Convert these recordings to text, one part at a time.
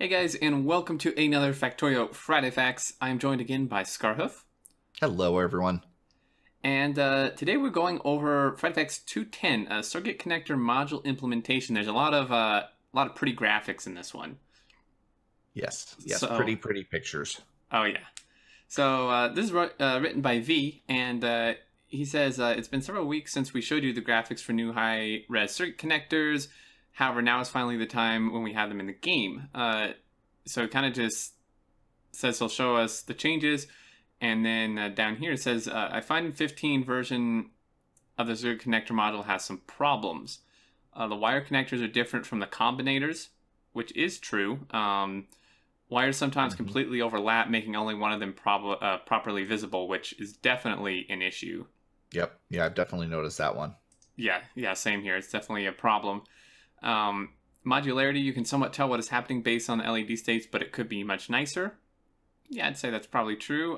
Hey guys, and welcome to another Factorio Friday Facts. I'm joined again by Scarhoof. Hello everyone. And today we're going over Friday Facts 210, Circuit Connector Module Implementation. There's a lot of pretty graphics in this one. Yes, so, pretty pictures. Oh yeah. So this is written by V, and he says, it's been several weeks since we showed you the graphics for new high-res circuit connectors. However, now is finally the time when we have them in the game. So it kind of just says he'll show us the changes. And then down here it says, I find 15 version of the circuit connector module has some problems. The wire connectors are different from the combinators, which is true. Wires sometimes completely overlap, making only one of them properly visible, which is definitely an issue. Yep. Yeah, I've definitely noticed that one. Yeah. Yeah, same here. It's definitely a problem. Modularity, you can somewhat tell what is happening based on the LED states, but it could be much nicer. Yeah, I'd say that's probably true.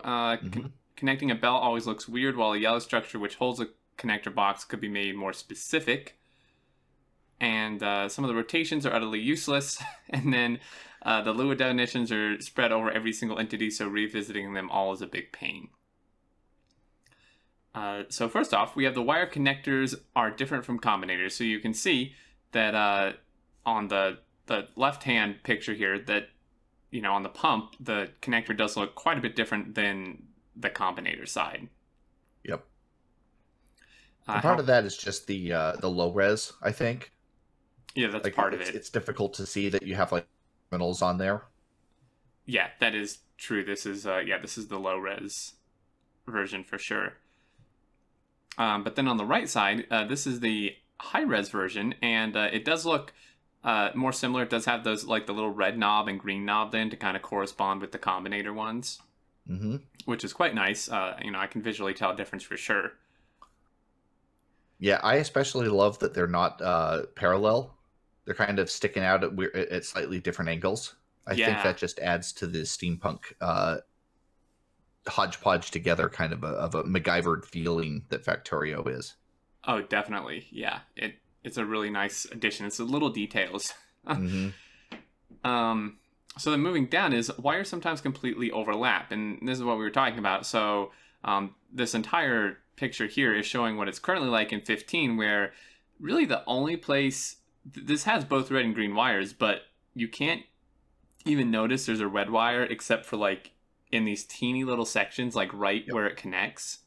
Connecting a bell always looks weird, while a yellow structure which holds a connector box could be made more specific. And some of the rotations are utterly useless. And then the Lua definitions are spread over every single entity, so revisiting them all is a big pain. So first off, we have the wire connectors are different from combinators. So you can see that on the left-hand picture here, that, you know, on the pump, the connector does look quite a bit different than the combinator side. Yep. Part of that is just the low res, I think. Yeah, that's like, part of it. It's difficult to see that you have like terminals on there. Yeah, that is true. This is this is the low res version for sure. But then on the right side, this is the high-res version, and it does look more similar. It does have those, like, the little red knob and green knob then to kind of correspond with the combinator ones, which is quite nice. You know, I can visually tell a difference for sure. Yeah, I especially love that they're not parallel. They're kind of sticking out at slightly different angles. I think that just adds to the steampunk hodgepodge together kind of a MacGyvered feeling that Factorio is. Oh, definitely. Yeah, it's a really nice addition. It's the little details. So then moving down is wires sometimes completely overlap, and this is what we were talking about. So this entire picture here is showing what it's currently like in 15, where really the only place this has both red and green wires, but you can't even notice there's a red wire except for like in these teeny little sections, like right where it connects.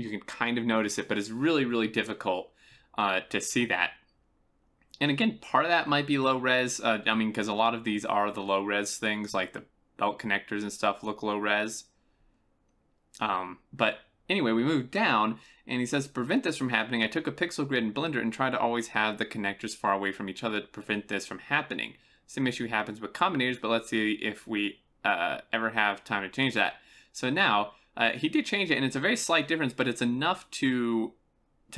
You can kind of notice it, but it's really, really difficult to see that. And again, part of that might be low res. I mean, because a lot of these are the low res things, like the belt connectors and stuff look low res. But anyway, we move down, and he says, to prevent this from happening, I took a pixel grid in Blender and tried to always have the connectors far away from each other to prevent this from happening. Same issue happens with combinators, but let's see if we ever have time to change that. So now, he did change it, and it's a very slight difference, but it's enough to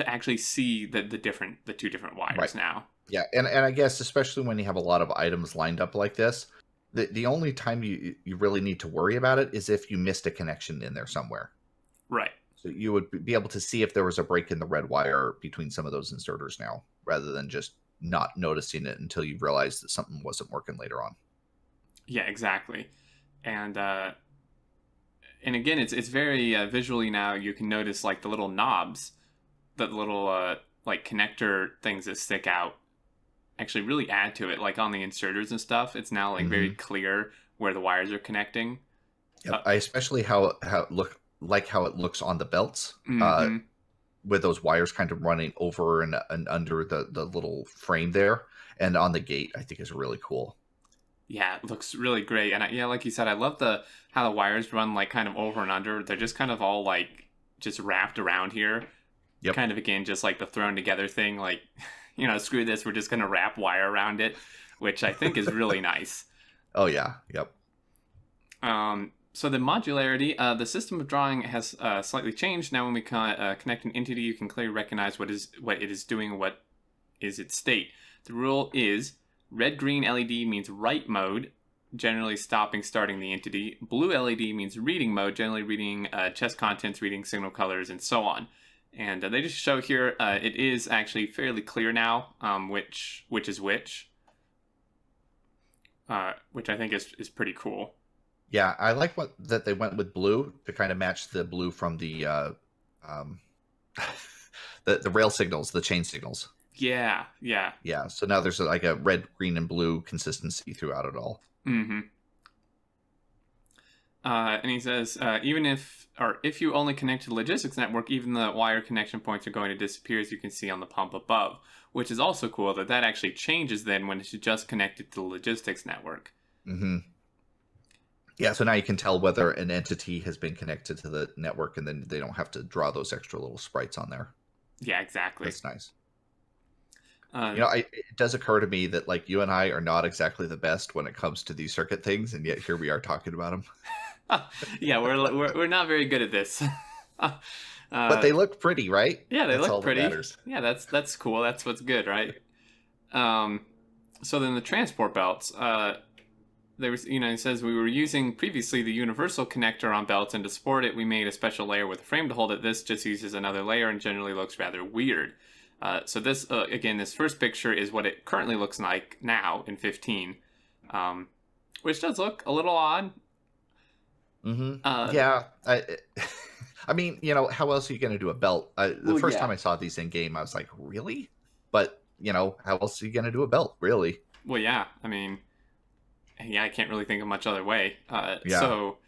actually see the two different wires now. Yeah, and I guess especially when you have a lot of items lined up like this, the only time you really need to worry about it is if you missed a connection in there somewhere. Right. So you would be able to see if there was a break in the red wire between some of those inserters now, rather than just not noticing it until you realize that something wasn't working later on. Yeah, exactly. And again, it's very visually now. You can notice like the little knobs, the little like connector things that stick out actually really add to it. Like on the inserters and stuff, it's now like very clear where the wires are connecting. Yep. I especially how it looks on the belts with those wires kind of running over and under the little frame there, and on the gate, I think is really cool. Yeah, it looks really great. And yeah, like you said, I love how the wires run like kind of over and under. They're just kind of all like just wrapped around here. Yep. Kind of, again, just like the thrown together thing. Like, you know, screw this. We're just going to wrap wire around it, which I think is really nice. Oh, yeah. Yep. So the modularity, the system of drawing has slightly changed. Now when we connect an entity, you can clearly recognize what it is doing, what is its state. The rule is... Red-green LED means write mode, generally stopping, starting the entity. Blue LED means reading mode, generally reading chest contents, reading signal colors, and so on. And they just show here, it is actually fairly clear now, which is which. which I think is pretty cool. Yeah, I like that they went with blue to kind of match the blue from the rail signals, the chain signals. Yeah, yeah. Yeah, so now there's like a red, green, and blue consistency throughout it all. Mm-hmm. And he says, if you only connect to the logistics network, even the wire connection points are going to disappear, as you can see on the pump above, which is also cool that that actually changes then when it's just connected to the logistics network. Mm-hmm. Yeah, so now you can tell whether an entity has been connected to the network, and then they don't have to draw those extra little sprites on there. Yeah, exactly. That's nice. You know, it does occur to me that, like, you and I are not exactly the best when it comes to these circuit things, and yet here we are talking about them. Yeah, we're not very good at this. But they look pretty, right? Yeah, they look pretty. Yeah, that's cool. That's what's good, right? So then the transport belts. There was, you know, it says we were using previously the universal connector on belts, and to support it, we made a special layer with a frame to hold it. This just uses another layer and generally looks rather weird. So this, again, this first picture is what it currently looks like now in 15, which does look a little odd. Mm-hmm. Yeah. I mean, you know, how else are you going to do a belt? The first time I saw these in game, I was like, really? But, you know, how else are you going to do a belt, really? Well, yeah. I mean, yeah, I can't really think of much other way. So,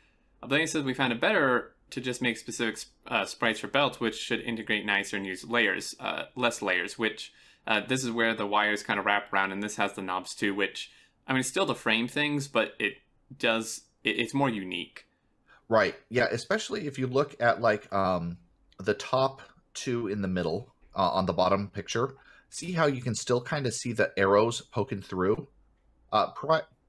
Ablaney says we found a better... to just make specific sprites for belts, which should integrate nicer and use layers, less layers, which this is where the wires kind of wrap around, and this has the knobs too, which, I mean, it's still the frame things, but it does, it's more unique. Right, yeah, especially if you look at, like, the top two in the middle on the bottom picture, see how you can still kind of see the arrows poking through?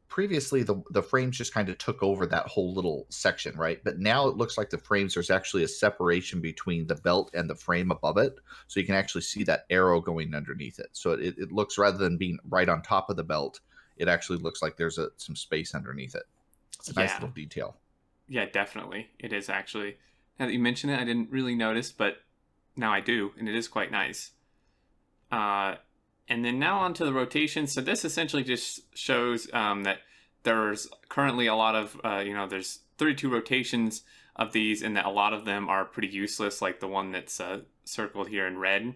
Previously, the frames just kind of took over that whole little section, right? But now it looks like the frames, there's actually a separation between the belt and the frame above it. So you can actually see that arrow going underneath it. So it looks, rather than being right on top of the belt, it actually looks like there's some space underneath it. It's a nice little detail. Yeah, definitely. It is actually. Now that you mention it, I didn't really notice, but now I do. And it is quite nice. And then now onto the rotation. So this essentially just shows that there's currently a lot of, you know, there's 32 rotations of these, and that a lot of them are pretty useless, like the one that's circled here in red.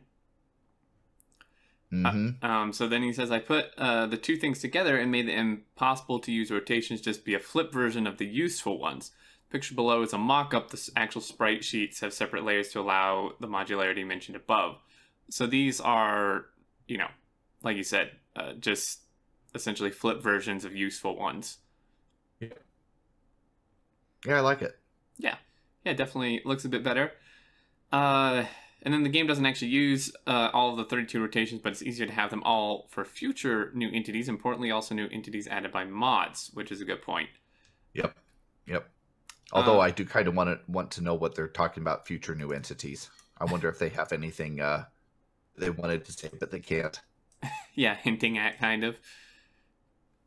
Mm-hmm. So then he says, I put the two things together and made it impossible to use rotations, just be a flip version of the useful ones. Picture below is a mock-up. The actual sprite sheets have separate layers to allow the modularity mentioned above. So these are... you know, like you said, just essentially flip versions of useful ones. Yeah. Yeah, I like it. Yeah. Yeah, definitely looks a bit better. And then the game doesn't actually use all of the 32 rotations, but it's easier to have them all for future new entities. Importantly, also new entities added by mods, which is a good point. Yep. Yep. Although I do kind of want to know what they're talking about, future new entities. I wonder if they have anything... they wanted to say, but they can't. Yeah, hinting at, kind of.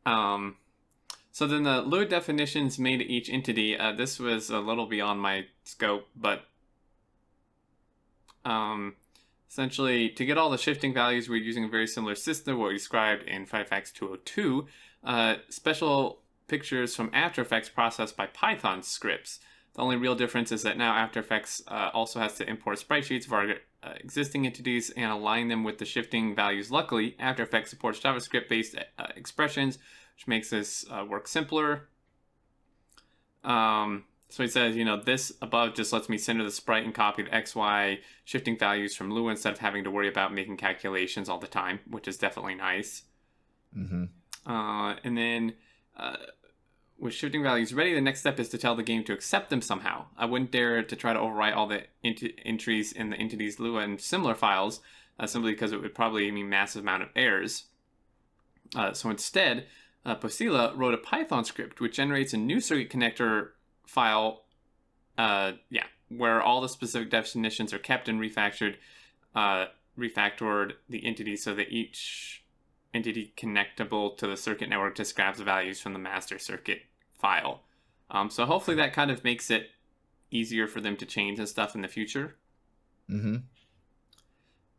So then the Lua definitions made each entity. This was a little beyond my scope, but... essentially, to get all the shifting values, we're using a very similar system, what we described in Friday Facts 202. Special pictures from After Effects processed by Python scripts. The only real difference is that now After Effects also has to import sprite sheets of our existing entities and align them with the shifting values. Luckily, After Effects supports JavaScript-based expressions, which makes this work simpler. So he says, you know, this above just lets me center the sprite and copy the X, Y shifting values from Lua instead of having to worry about making calculations all the time, which is definitely nice. Mm-hmm. And then... with shifting values ready, the next step is to tell the game to accept them somehow. I wouldn't dare to try to overwrite all the entries in the entities Lua and similar files, simply because it would probably mean massive amount of errors. So instead, Posila wrote a Python script which generates a new circuit connector file, where all the specific definitions are kept and refactored the entities so that each entity connectable to the circuit network just grabs the values from the master circuit file. So hopefully that kind of makes it easier for them to change and stuff in the future. Mm-hmm.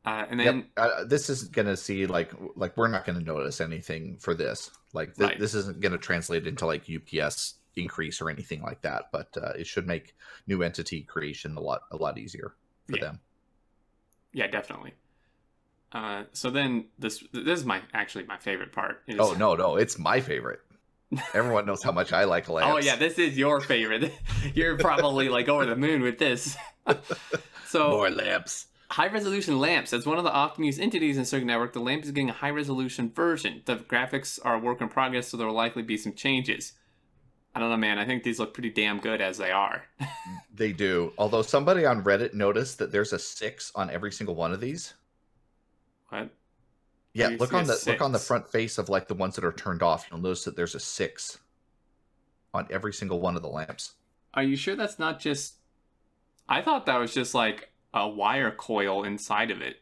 And then this isn't going to see like we're not going to notice anything for this. Like this isn't going to translate into like UPS increase or anything like that. But it should make new entity creation a lot easier for them. Yeah, definitely. So then this is actually my favorite part. Is... Oh no, it's my favorite. Everyone knows how much I like lamps. Oh yeah, this is your favorite. You're probably like over the moon with this. So more lamps. High-resolution lamps. As one of the often used entities in Circuit Network, the lamp is getting a high-resolution version. The graphics are a work in progress, so there will likely be some changes. I don't know, man. I think these look pretty damn good as they are. They do. Although somebody on Reddit noticed that there's a 6 on every single one of these. What? Yeah, look on the front face of like the ones that are turned off. You'll notice that there's a 6 on every single one of the lamps. Are you sure that's not just... I thought that was just like... a wire coil inside of it.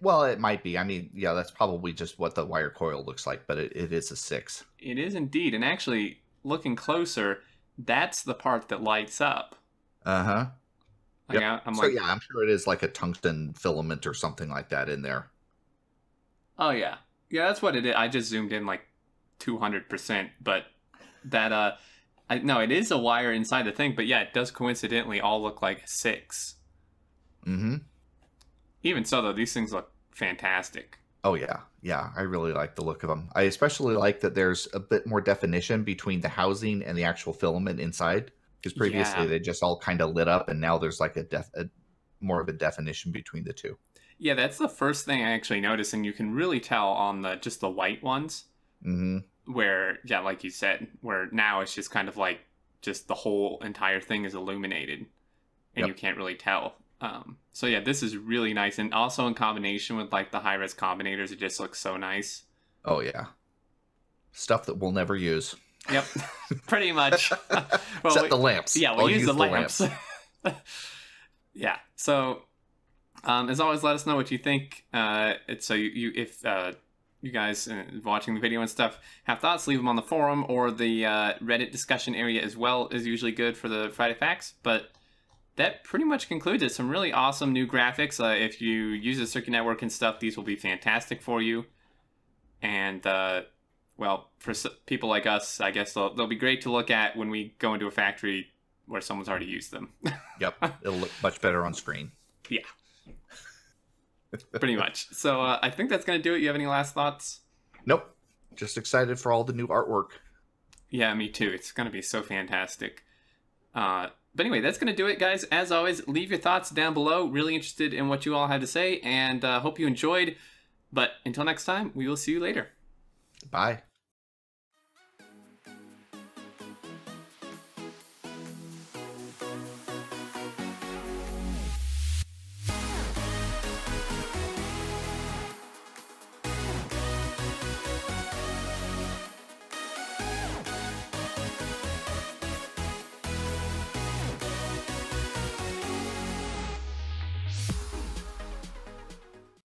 Well, it might be. I mean, yeah, that's probably just what the wire coil looks like, but it is a 6. It is indeed. And actually, looking closer, that's the part that lights up. Uh-huh. Like, yep. Yeah, I'm sure it is like a tungsten filament or something like that in there. Oh, yeah. Yeah, that's what it is. I just zoomed in like 200%, but that... no, it is a wire inside the thing, but yeah, it does coincidentally all look like a 6. Mm-hmm. Even so, though, these things look fantastic. Oh, yeah. Yeah, I really like the look of them. I especially like that there's a bit more definition between the housing and the actual filament inside, because previously they just all kind of lit up, and now there's like more of a definition between the two. Yeah, that's the first thing I actually noticed, and you can really tell on just the white ones. Mm-hmm. Where, yeah, like you said, where now it's just kind of like just the whole entire thing is illuminated and you can't really tell. So yeah, this is really nice. And also in combination with like the high-res combinators, it just looks so nice. Oh yeah. Stuff that we'll never use. Yep, pretty much. Except the lamps. Yeah, we'll use the lamps. Yeah, so as always, let us know what you think. So if you guys watching the video and stuff have thoughts, leave them on the forum or the Reddit discussion area as well is usually good for the Friday Facts. But that pretty much concludes it. Some really awesome new graphics. If you use the Circuit Network and stuff, these will be fantastic for you. And, well, for people like us, I guess they'll be great to look at when we go into a factory where someone's already used them. Yep. It'll look much better on screen. Yeah. Pretty much. So I think that's going to do it. You have any last thoughts? Nope. Just excited for all the new artwork. Yeah, me too. It's going to be so fantastic. But anyway, that's going to do it, guys. As always, leave your thoughts down below. Really interested in what you all had to say, and hope you enjoyed. But until next time, we will see you later. Bye.